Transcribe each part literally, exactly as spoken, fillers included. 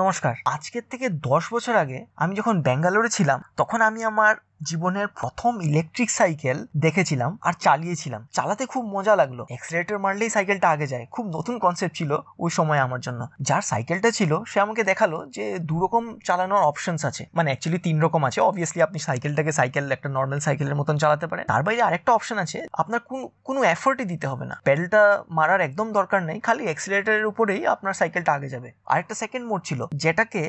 নমস্কার। আজকের থেকে দশ বছর আগে আমি যখন ব্যাঙ্গালোরে ছিলাম তখন আমি আমার জীবনের প্রথম ইলেকট্রিক সাইকেল দেখেছিলাম আর চালিয়েছিলাম। চালাতে খুব মজা লাগলো, অ্যাক্সিলারেটর মারলেই সাইকেলটা আগে যায়। খুব নতুন কনসেপ্ট ছিল ওই সময় আমার জন্য। যার সাইকেলটা ছিল সে আমাকে দেখালো যে দুরকম চালানোর অপশনস আছে, মানে অ্যাকচুয়ালি তিন রকম আছে। অবভিয়াসলি আপনি সাইকেলটাকে সাইকেল একটা নর্মাল সাইকেলের মতন চালাতে পারেন, তার বাইরে আরেকটা অপশন আছে আপনার কোনো এফোর্টই দিতে হবে না, প্যাডেলটা মারার একদম দরকার নেই, খালি অ্যাক্সিলারেটরের উপরেই আপনার সাইকেলটা আগে যাবে। আরেকটা সেকেন্ড মোড ছিল যেটাকে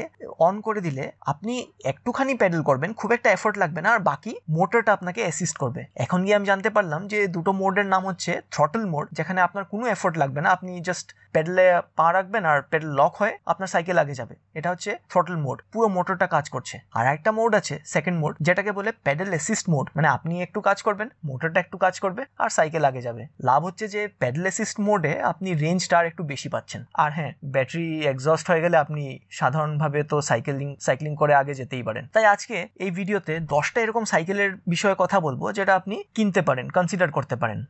অন করে দিলে আপনি একটুখানি প্যাডেল করবেন, খুব একটা এফোর্ট লাগবে না, আর বাকি মোটরটা আপনাকে অ্যাসিস্ট করবে। এখন গিয়ে আমি জানতে পারলাম যে দুটো মোডের নাম হচ্ছে থ্রটল মোড, যেখানে আপনার কোনো এফোর্ট লাগবে না, আপনি জাস্ট প্যাডেলে পা রাখবেন আর প্যাডেল লক হয়ে আপনার সাইকেল আগে যাবে। এটা হচ্ছে থ্রটল মোড, পুরো মোটরটা কাজ করছে। আর একটা মোড আছে সেকেন্ড মোড, যেটাকে বলে প্যাডেল অ্যাসিস্ট মোড, মানে আপনি একটু কাজ করবেন, মোটরটা একটু কাজ করবে আর সাইকেল আগে যাবে। লাভ হচ্ছে যে প্যাডেল অ্যাসিস্ট মোডে আপনি রেঞ্জটা আর একটু বেশি পাচ্ছেন। আর হ্যাঁ, ব্যাটারি এক্সস্ট হয়ে গেলে আপনি সাধারণভাবে তো সাইকেলিং সাইক্লিং করে আগে যেতেই পারেন। তাই আজকে এই ভিডিওতে দশটা এরকম সাইকেলের বিষয়ে কথা বলবো যেটা আপনি কিনতে পারেন, কনসিডার করতে পারেন।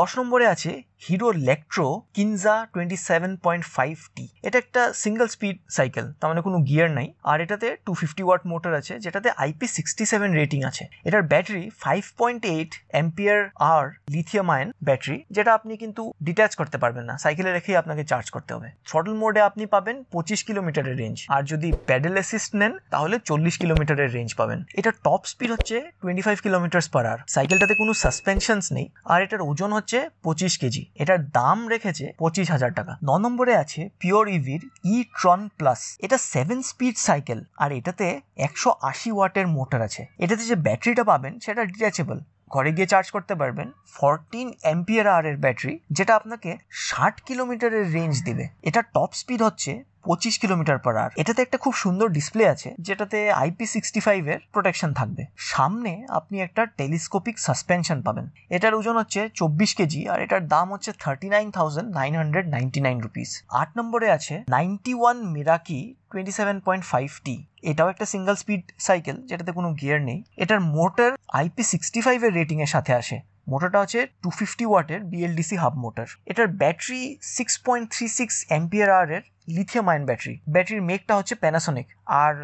দশ নম্বরে আছে Hero Lectro Kinza twenty seven point five T. এটা একটা সিঙ্গল স্পিড সাইকেল, তার মানে কোনো গিয়ার নাই, আর এটাতে টু ফিফটি ওয়াট মোটর আছে যেটাতে আইপি সিক্সটি সেভেন রেটিং আছে। এটার battery five point eight ampere আর লিথিয়াম আয়ন ব্যাটারি, যেটা আপনি কিন্তু ডিট্যাচ করতে পারবেন না, সাইকেলে রেখেই আপনাকে চার্জ করতে হবে। থ্রটল মোডে আপনি পাবেন পঁচিশ কিলোমিটারের রেঞ্জ, আর যদি প্যাডেল অ্যাসিস্ট নেন তাহলে চল্লিশ কিলোমিটারের রেঞ্জ পাবেন। এটার টপ স্পিড হচ্ছে twenty five kilometre per hour. সাইকেলটাতে কোনো সাসপেনশনস নেই, আর এটার ওজন হচ্ছে পঁচিশ কেজি। এটার দাম রেখেছে পঁচিশ হাজার টাকা। ন নম্বরে আছে পিওর ইভির ই ট্রন প্লাস। এটা সেভেন স্পিড সাইকেল, আর এটাতে একশো আশি ওয়াটের মোটর আছে। এটাতে যে ব্যাটারিটা পাবেন সেটা ডিটাচেবল, ঘরে গিয়ে চার্জ করতে পারবেন। ফোরটিন অ্যাম্পিয়ার আওয়ারের ব্যাটারি, যেটা আপনাকে ষাট কিলোমিটারের রেঞ্জ দেবে। এটার টপ স্পিড হচ্ছে পঁচিশ কিলোমিটার পার আওয়ার। এটাতে একটা খুব সুন্দর ডিসপ্লে আছে যেটাতে আইপি সিক্সটি ফাইভ এর প্রোটেকশন থাকবে। সামনে আপনি একটা টেলিস্কোপিক সাসপেনশন পাবেন। এটার ওজন হচ্ছে চব্বিশ কেজি, আর এটার দাম হচ্ছে thirty nine thousand nine hundred ninety nine rupees. আট নম্বরে আছে ninety one Miraki twenty seven point five T. এটাও একটা সিঙ্গল স্পিড সাইকেল যেটাতে কোনো গিয়ার নেই। এটার মোটর আইপি সিক্সটি ফাইভ এর রেটিং এর সাথে আসে। মোটরটা হচ্ছে টু ফিফটি ওয়াটের বিএলডিসি হাফ মোটর। এটার battery six point three six ampere আওয়ারের লিথিয়াম আয়ন ব্যাটারি। ব্যাটারির মেকটা হচ্ছে প্যানাসনিক, আর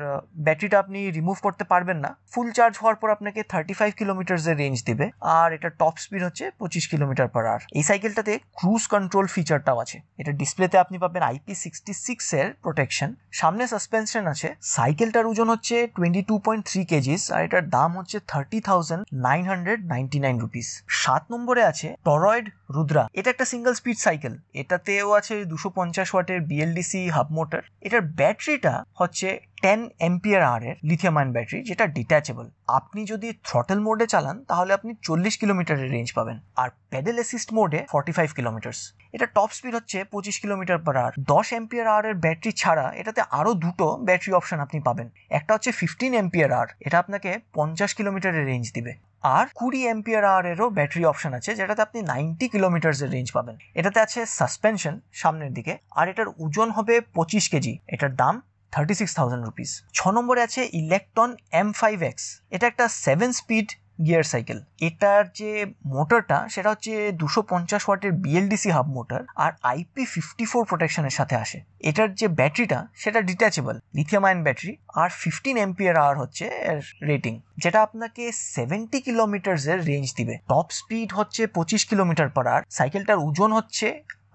ব্যাটারিটা আপনি রিমুভ করতে পারবেন না। ফুল চার্জ হওয়ার পর আপনাকে থার্টি ফাইভ কিলোমিটার এর রেঞ্জ দেবে, আর এটা টপ স্পিড হচ্ছে পঁচিশ কিলোমিটার পার আওয়ার। এই সাইকেলটাতে ক্রুজ কন্ট্রোল ফিচারটাও আছে। এটা ডিসপ্লেতে আপনি পাবেন আইপি সিক্সটি সিক্স এর প্রোটেকশন, সামনে সাসপেনশন আছে। সাইকেলটার ওজন হচ্ছে twenty two point three kgs, আর এটার দাম হচ্ছে thirty thousand nine hundred ninety nine rupees. সাত নম্বরে আছে টরয়েড রুদ্রা। এটা একটা সিঙ্গল স্পিড সাইকেল, এটাতেও আছে দুশো পঞ্চাশ ওয়াটের বিএলডিসি হাফ মোটর। এটার ব্যাটারিটা হচ্ছে টেন অ্যাম্পিয়ার আওয়ারের লিথিয়াম আয়ন ব্যাটারি, যেটা ডিট্যাচেবল। আপনি যদি থ্রটল মোডে চালান তাহলে আপনি চল্লিশ কিলোমিটারের রেঞ্জ পাবেন, আর প্যাডেল অ্যাসিস্ট মোডে ফর্টি ফাইভ কিলোমিটার। এটা টপ স্পিড হচ্ছে পঁচিশ কিলোমিটার পার আওয়ার। দশ অ্যাম্পিয়ার আওয়ারের ব্যাটারি ছাড়া এটাতে আরও দুটো ব্যাটারি অপশন আপনি পাবেন। একটা হচ্ছে ফিফটিন অ্যাম্পিয়ার আওয়ার, এটা আপনাকে পঞ্চাশ কিলোমিটারের রেঞ্জ দিবে, আর কুড়ি অ্যাম্পিয়ার আওয়ারেরও ব্যাটারি অপশন আছে যেটাতে আপনি নাইনটি কিলোমিটার্সের রেঞ্জ পাবেন। এটাতে আছে সাসপেনশন সামনের দিকে, আর এটার ওজন হবে পঁচিশ কেজি। এটার দাম থার্টি সিক্স থাউজেন্ড রুপিস। ছ নম্বরে আছে ইলেকট্রন এম ফাইভ এক্স। এটা একটা সেভেন স্পিড গিয়ার সাইকেল। এটার যে মোটরটা সেটা হচ্ছে দুশো পঞ্চাশ ওয়াটের বিএলডিসি হাফ মোটর, আর আইপি ফিফটি ফোর প্রোটেকশনের সাথে আসে। এটার যে ব্যাটারিটা সেটা ডিট্যাচেবল লিথিয়াম আয়ন ব্যাটারি, আর ফিফটিন অ্যাম্পিয়ার আওয়ার হচ্ছে এর রেটিং, যেটা আপনাকে সেভেন্টি কিলোমিটার্স এর রেঞ্জ দিবে। টপ স্পিড হচ্ছে পঁচিশ কিলোমিটার পার আওয়ার। সাইকেলটার ওজন হচ্ছে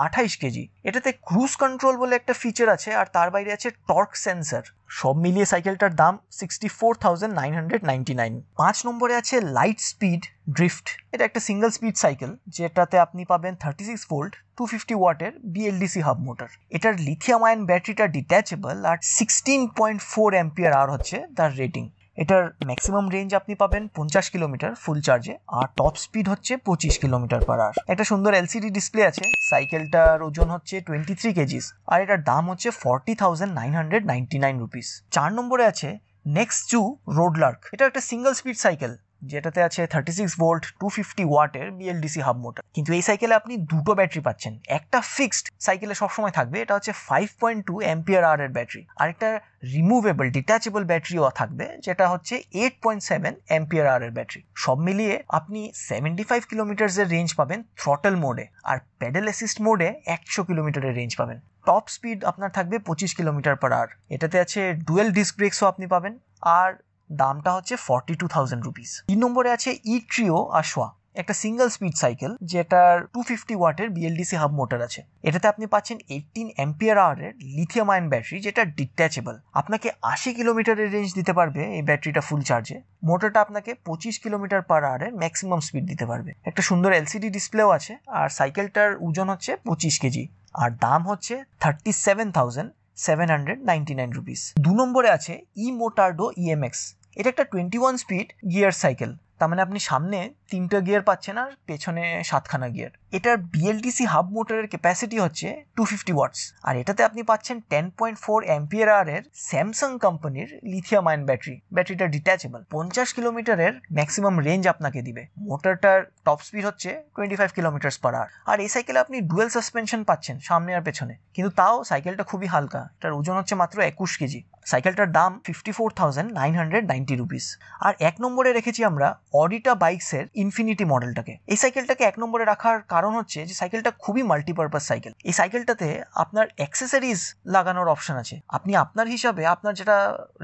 আঠাইশ কেজি। এটাতে ক্রুজ কন্ট্রোল বলে একটা ফিচার আছে, আর তার বাইরে আছে টর্ক সেন্সার। সব মিলিয়ে সাইকেলটার দাম sixty four thousand nine hundred ninety nine. পাঁচ নম্বরে আছে লাইট স্পিড ড্রিফট। এটা একটা সিঙ্গল স্পিড সাইকেল, যেটাতে আপনি পাবেন thirty six volt two fifty ওয়াটের বিএলডিসি হাফ মোটর। এটার লিথিয়াম আয়ন ব্যাটারিটা ডিট্যাচেবল, আর sixteen point four ampere hour হচ্ছে তার রেটিং। এটার ম্যাক্সিমাম রেঞ্জ আপনি পাবেন পঞ্চাশ কিলোমিটার ফুল চার্জে, আর টপ স্পিড হচ্ছে পঁচিশ কিলোমিটার পার আওয়ার। একটা সুন্দর এলসিডি ডিসপ্লে আছে। সাইকেলটার ওজন হচ্ছে টোয়েন্টি থ্রি কেজিস, আর এটার দাম হচ্ছে forty thousand nine hundred ninety nine rupees. চার নম্বরে আছে নেক্সট টু রোড লার্ক। এটা একটা সিঙ্গল স্পিড সাইকেল, যেটাতে আছে thirty six volt two fifty ওয়াটের বিএলডিসি হাব মোটর। কিন্তু এই সাইকেলে আপনি দুটো ব্যাটারি পাচ্ছেন, একটা ফিক্সড সাইকেলে সবসময় থাকবে, এটা হচ্ছে five point two ampere hour এর ব্যাটারি, আর একটা রিমুভেবল ডিট্যাচেবল ব্যাটারিও থাকবে যেটা হচ্ছে eight point seven ampere hour এর ব্যাটারি। সব মিলিয়ে আপনি সেভেন্টি ফাইভ কিলোমিটার এর রেঞ্জ পাবেন থ্রটল মোডে, আর প্যাডেল অ্যাসিস্ট মোডে একশো কিলোমিটারের রেঞ্জ পাবেন। টপ স্পিড আপনার থাকবে পঁচিশ কিলোমিটার পার আওয়ার। এটাতে আছে ডুয়েল ডিস্ক ব্রেকসও আপনি পাবেন, আর দামটা হচ্ছে ফর্টি টু থাউজেন্ড রুপিস। তিন নম্বরে আছে ই ট্রিও আশওয়া, একটা সিঙ্গেল স্পিড সাইকেল যেটার টু ফিফটি ওয়াটের বিএলডিসি হাব মোটর আছে। এটাতে আপনি পাচ্ছেন এইটিন অ্যাম্পিয়ার আওয়ারের লিথিয়াম আয়ন ব্যাটারি যেটা ডিট্যাচেবল, আপনাকে আশি কিলোমিটারের রেঞ্জ দিতে পারবে এই ব্যাটারিটা ফুল চার্জে। মোটরটা আপনাকে পঁচিশ কিলোমিটার পার আওয়ারের ম্যাক্সিমাম স্পিড দিতে পারবে। একটা সুন্দর এলসিডি ডিসপ্লেও আছে, আর সাইকেলটার ওজন হচ্ছে পঁচিশ কেজি, আর দাম হচ্ছে thirty seven thousand seven hundred ninety nine rupees. দু নম্বরে আছে ই মোটার্ডো ইএমএক্স, এটা একটা twenty one speed gear cycle, তার মানে আপনি সামনে তিনটা গিয়ার পাচ্ছেন আর পেছনে সাতখানা গিয়ার। এটার বিএলডিসি হাব মোটরের ক্যাপাসিটি হচ্ছে টু ফিফটি ওয়াটস, আর এটাতে আপনি পাচ্ছেন টেন পয়েন্ট ফোর অ্যাম্পিয়ার আওয়ারের স্যামসাং কোম্পানির লিথিয়াম আয়ন ব্যাটারি, ব্যাটারিটা ডিট্যাচেবল, পঞ্চাশ কিলোমিটারের ম্যাক্সিমাম রেঞ্জ আপনাকে দিবে। মোটরটার টপ স্পিড হচ্ছে twenty five kilometre per hour. আর এই সাইকেলে আপনি ডুয়েল সাসপেনশন পাচ্ছেন সামনে আর পেছনে, কিন্তু তাও সাইকেলটা খুবই হালকা, এটার ওজন হচ্ছে মাত্র একুশ কেজি। সাইকেলটার দাম fifty four thousand nine hundred ninety rupees. আর এক নম্বরে রেখেছি আমরা অডিটা বাইকসের ইনফিনিটি মডেলটাকে। এই সাইকেলটাকে এক নম্বরে রাখার কারণ হচ্ছে যে সাইকেলটা খুবই মাল্টিপারপাস সাইকেল। এই সাইকেলটাতে আপনার অ্যাক্সেসরিজ লাগানোর অপশন আছে, আপনি আপনার হিসাবে আপনার যেটা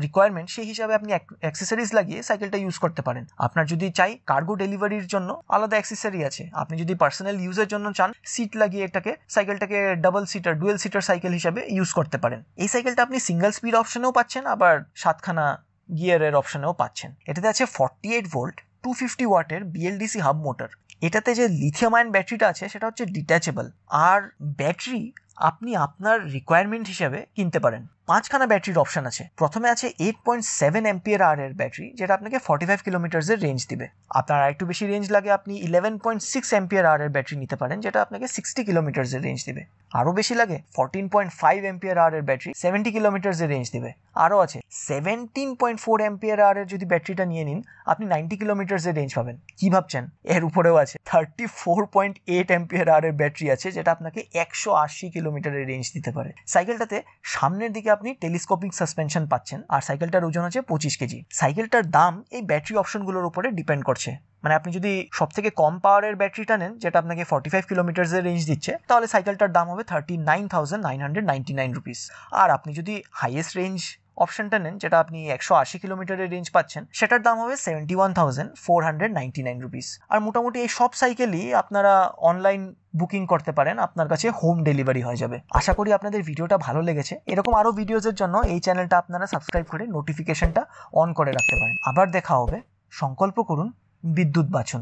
রিকোয়ারমেন্ট সেই হিসাবে আপনি অ্যাক্সেসরিজ লাগিয়ে সাইকেলটা ইউজ করতে পারেন। আপনার যদি চাই কার্গো ডেলিভারির জন্য আলাদা অ্যাক্সেসরি আছে, আপনি যদি পার্সোনাল ইউজের জন্য চান সিট লাগিয়ে এটাকে সাইকেলটাকে double seater dual seater cycle হিসাবে ইউজ করতে পারেন। এই সাইকেলটা আপনি সিঙ্গেল স্পিড অপশনেও পাচ্ছেন, আবার সাতখানা গিয়ারের অপশনেও পাচ্ছেন। এটাতে আছে forty eight volt two fifty ওয়াটের বিএলডিসি হাব মোটর। এটাতে যে লিথিয়াম আয়ন ব্যাটারিটা আছে সেটা হচ্ছে ডিট্যাচেবল, আর ব্যাটারি আপনি আপনার রিকোয়ারমেন্ট হিসাবে কিনতে পারেন। পাঁচখানা ব্যাটারির অপশন আছে। প্রথমে আছে eight point seven ampere hour এর ব্যাটারি যেটা আপনাকে ফর্টি ফাইভ কিলোমিটার্সের রেঞ্জ দিবে। আপনার আর একটু বেশি রেঞ্জ লাগে আপনি eleven point six ampere hour এর ব্যাটারি নিতে পারেন, যেটা আপনাকে সিক্সটি কিলোমিটার্সের রেঞ্জ দিবে। আরও বেশি লাগে fourteen point five ampere hour এর ব্যাটারি সেভেন্টি কিলোমিটার্সের রেঞ্জ দিবে। আরও আছে seventeen point four ampere hour এর যদি ব্যাটারিটা নিয়ে নিন আপনি নাইনটি কিলোমিটার্সের রেঞ্জ পাবেন। কী ভাবছেন, এর উপরেও আছে thirty four point eight ampere hour এর ব্যাটারি আছে যেটা আপনাকে একশো আশি কিলোমিটারের রেঞ্জ দিতে পারে। সাইকেলটাতে সামনের দিকে আপনি টেলিস্কোপিক সাসপেনশন পাচ্ছেন, আর সাইকেলটার ওজন হচ্ছে পঁচিশ কেজি। সাইকেলটার দাম এই ব্যাটারি অপশনগুলোর উপরে ডিপেন্ড করছে, মানে আপনি যদি সব থেকে কম পাওয়ারের ব্যাটারিটা নেন যেটা আপনাকে ফর্টি ফাইভ কিলোমিটার্সের রেঞ্জ দিচ্ছে তাহলে সাইকেলটার দাম হবে thirty nine thousand nine hundred ninety nine rupees. আর আপনি যদি হাইয়েস্ট রেঞ্জ অপশনটা নেন যেটা আপনি একশো আশি কিলোমিটারের রেঞ্জ পাচ্ছেন সেটার দাম হবে seventy one thousand four hundred ninety nine rupees. আর মোটামুটি এই সব সাইকেলই আপনারা অনলাইন বুকিং করতে পারেন, আপনার কাছে হোম ডেলিভারি হয়ে যাবে। আশা করি আপনাদের ভিডিওটা ভালো লেগেছে। এরকম আরও ভিডিওজের জন্য এই চ্যানেলটা আপনারা সাবস্ক্রাইব করে নোটিফিকেশনটা অন করে রাখতে পারেন। আবার দেখা হবে, সংকল্প করুন, বিদ্যুৎ বাঁচুন।